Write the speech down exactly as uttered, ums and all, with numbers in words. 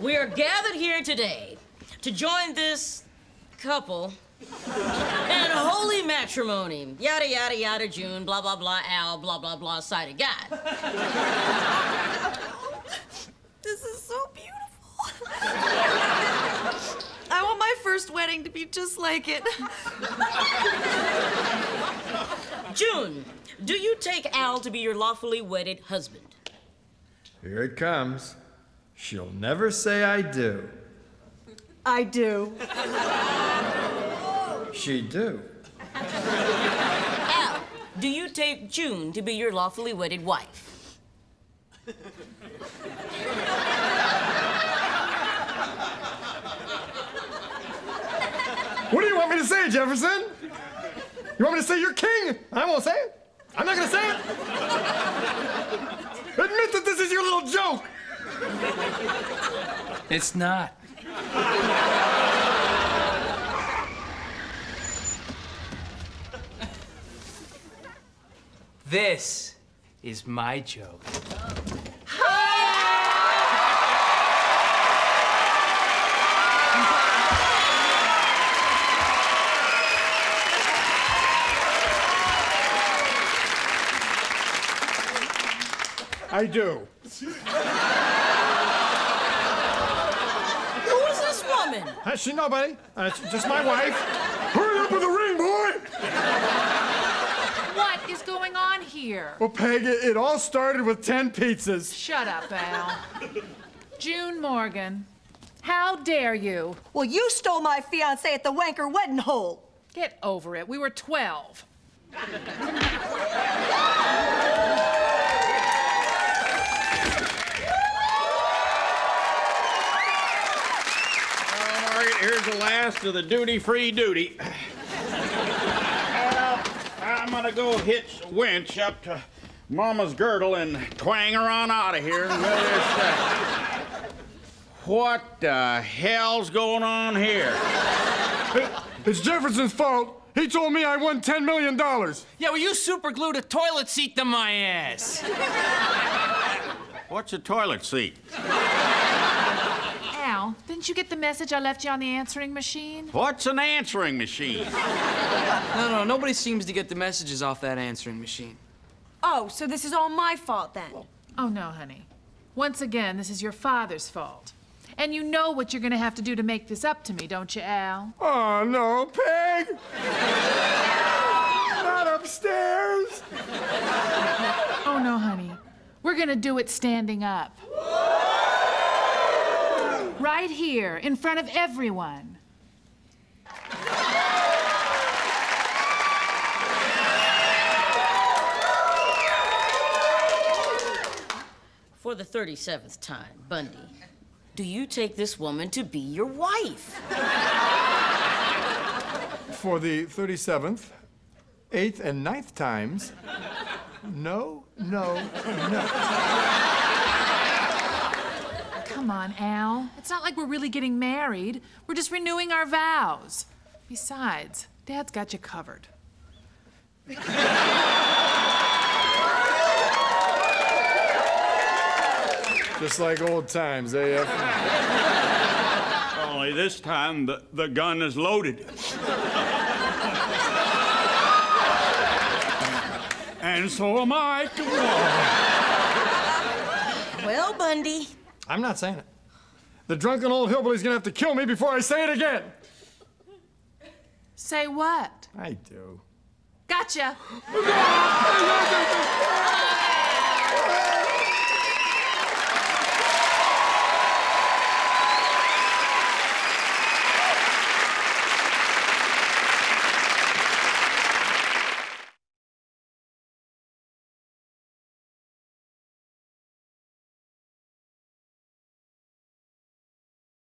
We are gathered here today to join this couple in holy matrimony. Yada, yada, yada, June, blah, blah, blah, Al, blah, blah, blah, sight of God. This is so beautiful. I want my first wedding to be just like it. June, do you take Al to be your lawfully wedded husband? Here it comes. She'll never say I do. I do. She do. Al, do you take June to be your lawfully wedded wife? What do you want me to say, Jefferson? You want me to say you're king? I won't say it. I'm not gonna say it. Admit that this is your little joke. It's not. This is my joke. I do. Who is this woman? Uh, she's nobody. Uh, she's just my wife. Hurry up with the ring, boy! What is going on here? Well, Peg, it, it all started with ten pizzas. Shut up, Al. June Morgan, how dare you? Well, you stole my fiancé at the wanker wedding hole. Get over it. We were twelve. Here's the last of the duty-free duty. duty. uh, I'm gonna go hitch a winch up to Mama's girdle and twang her on out of here. uh, what the hell's going on here? It, it's Jefferson's fault. He told me I won ten million dollars. Yeah, well, you superglued a toilet seat to my ass. What's a toilet seat? Didn't you get the message I left you on the answering machine? What's an answering machine? No, no, nobody seems to get the messages off that answering machine. Oh, so this is all my fault, then? Oh, no, honey. Once again, this is your father's fault. And you know what you're gonna have to do to make this up to me, don't you, Al? Oh, no, Peg! Not upstairs! Oh, no, honey. We're gonna do it standing up. Right here, in front of everyone. For the thirty-seventh time, Bundy, do you take this woman to be your wife? For the thirty-seventh, eighth, and ninth times, no, no, no. Come on, Al. It's not like we're really getting married. We're just renewing our vows. Besides, Dad's got you covered. Just like old times, eh? Only this time, the, the gun is loaded. And so am I. Well, Bundy. I'm not saying it. The drunken old hillbilly's gonna have to kill me before I say it again. Say what? I do. Gotcha.